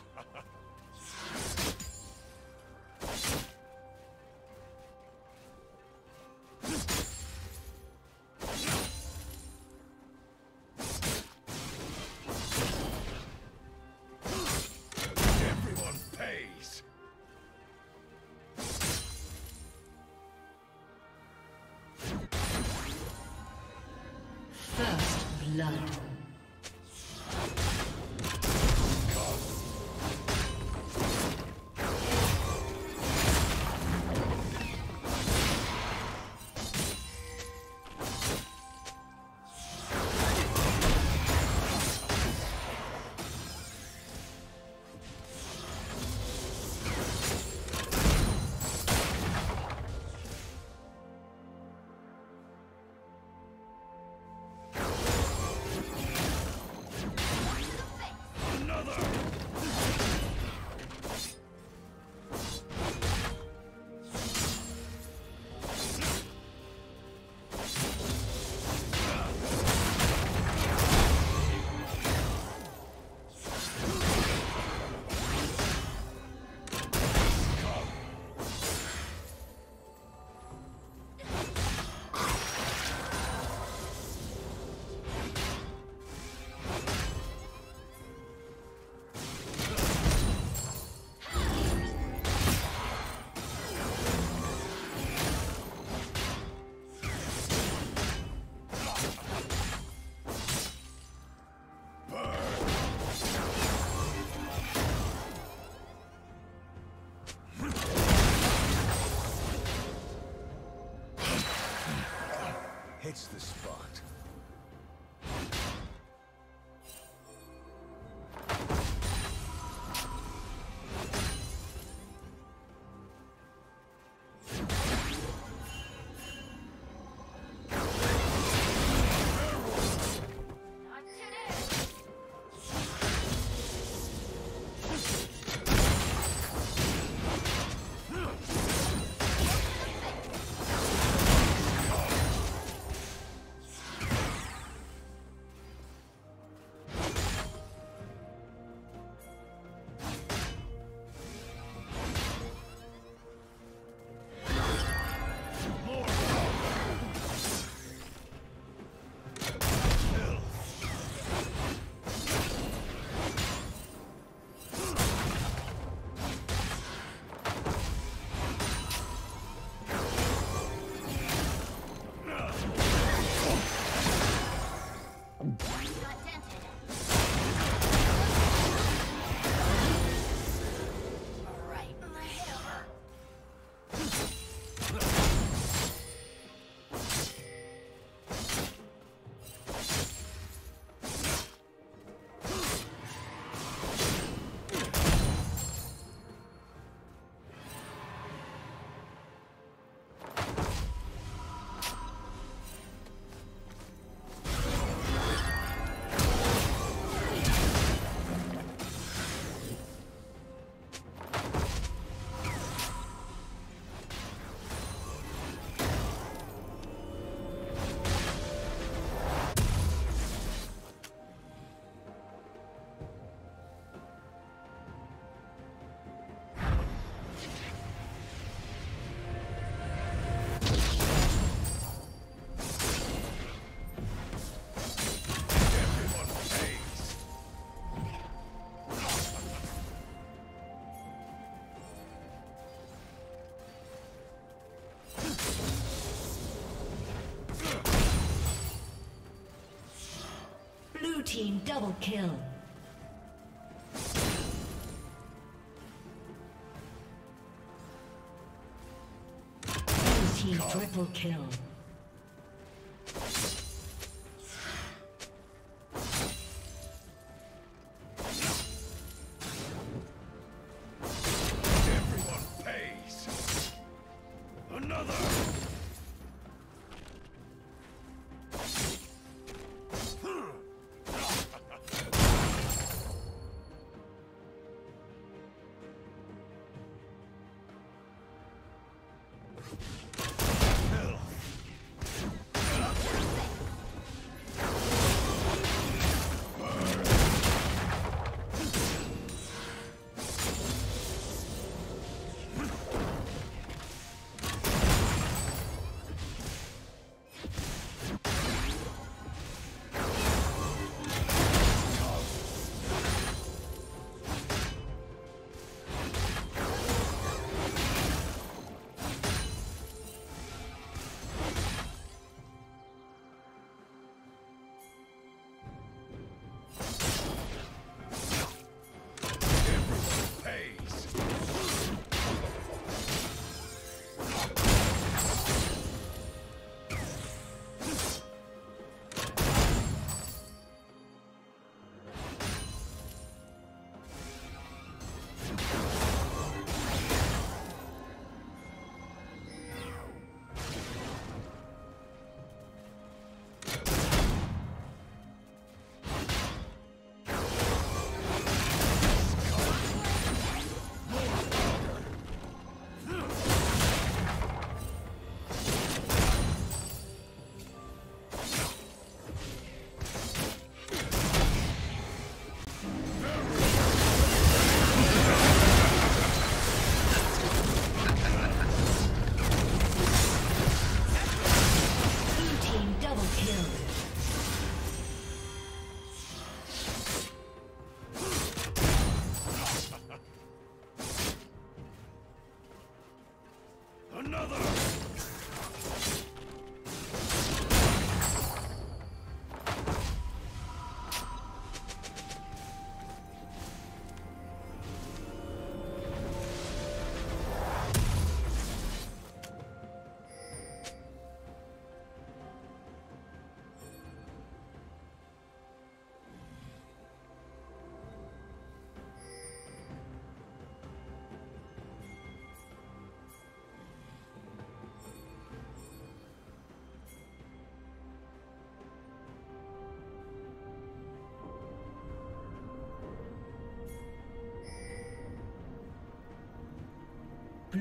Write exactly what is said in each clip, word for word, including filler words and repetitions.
Blood. It's the spot. Team double kill. Team triple kill. Hell.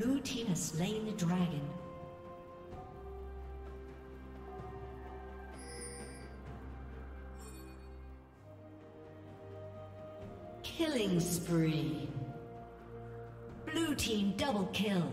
blue team has slain the dragon. Killing spree. Blue team double kill.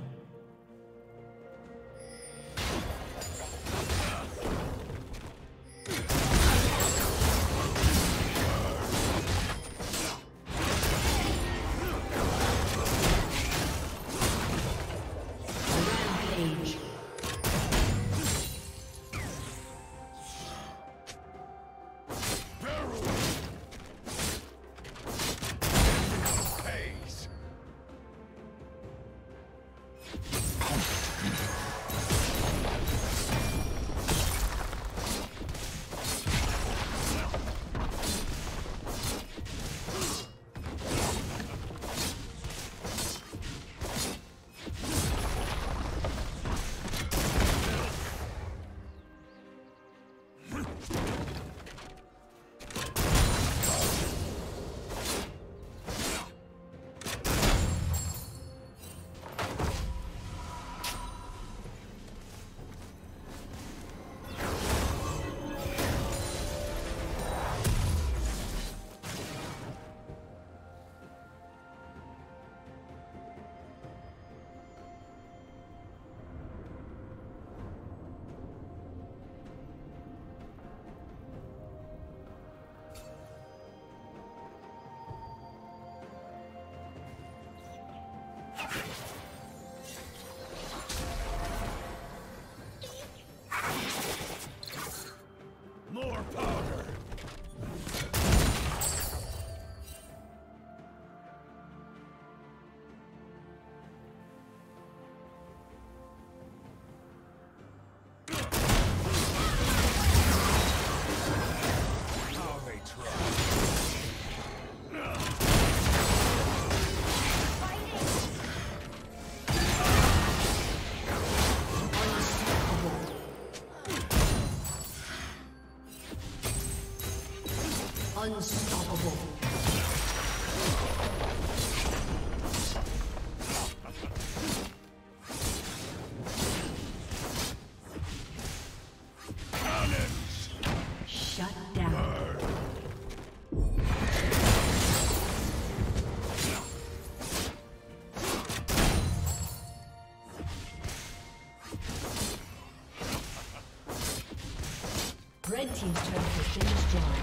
Unstoppable. Shut down. Burn. Red team's turn to finish job.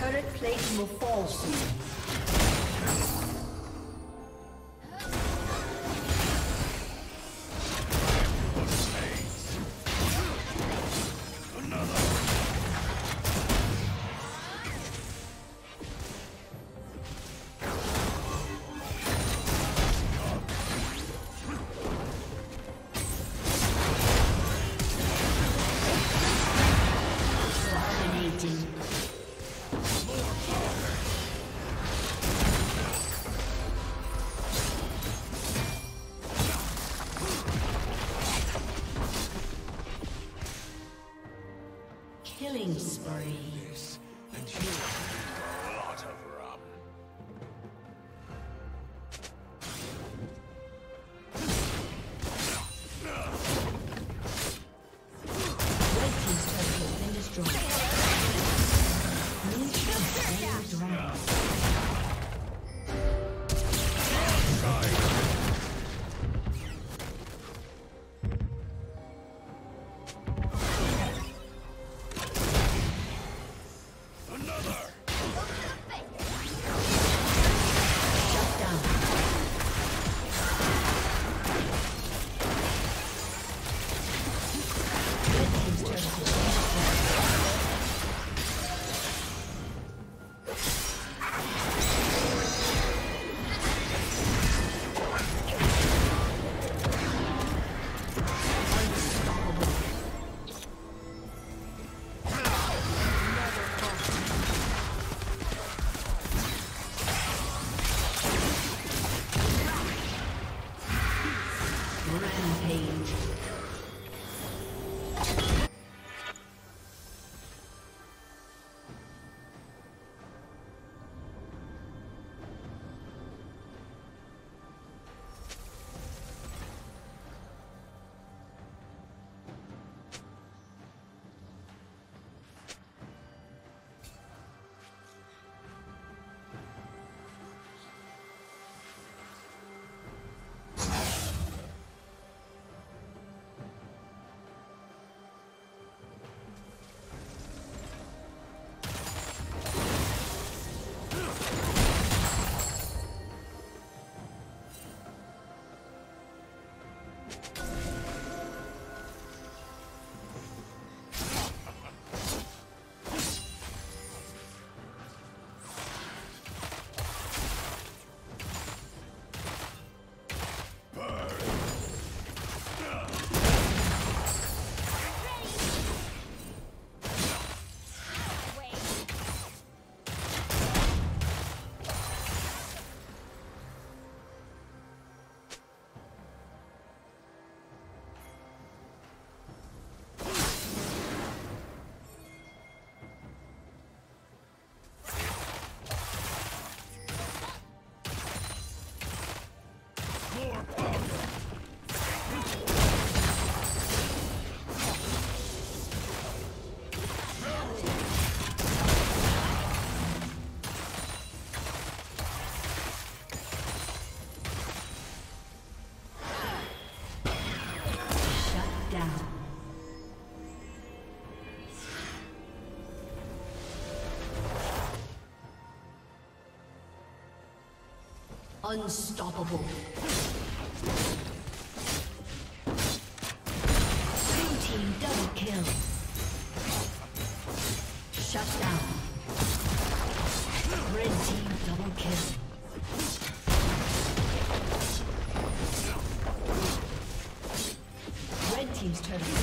Turret plate will fall soon. More. Killing spree. This, and you a lot of rum. Red team's turret has been destroyed. Blue team's slain the dragon. Unstoppable. Blue team double kill. Shut down. Red team double kill. Red team's turret destroyed.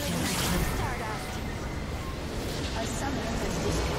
Start up. A summoner has disappeared.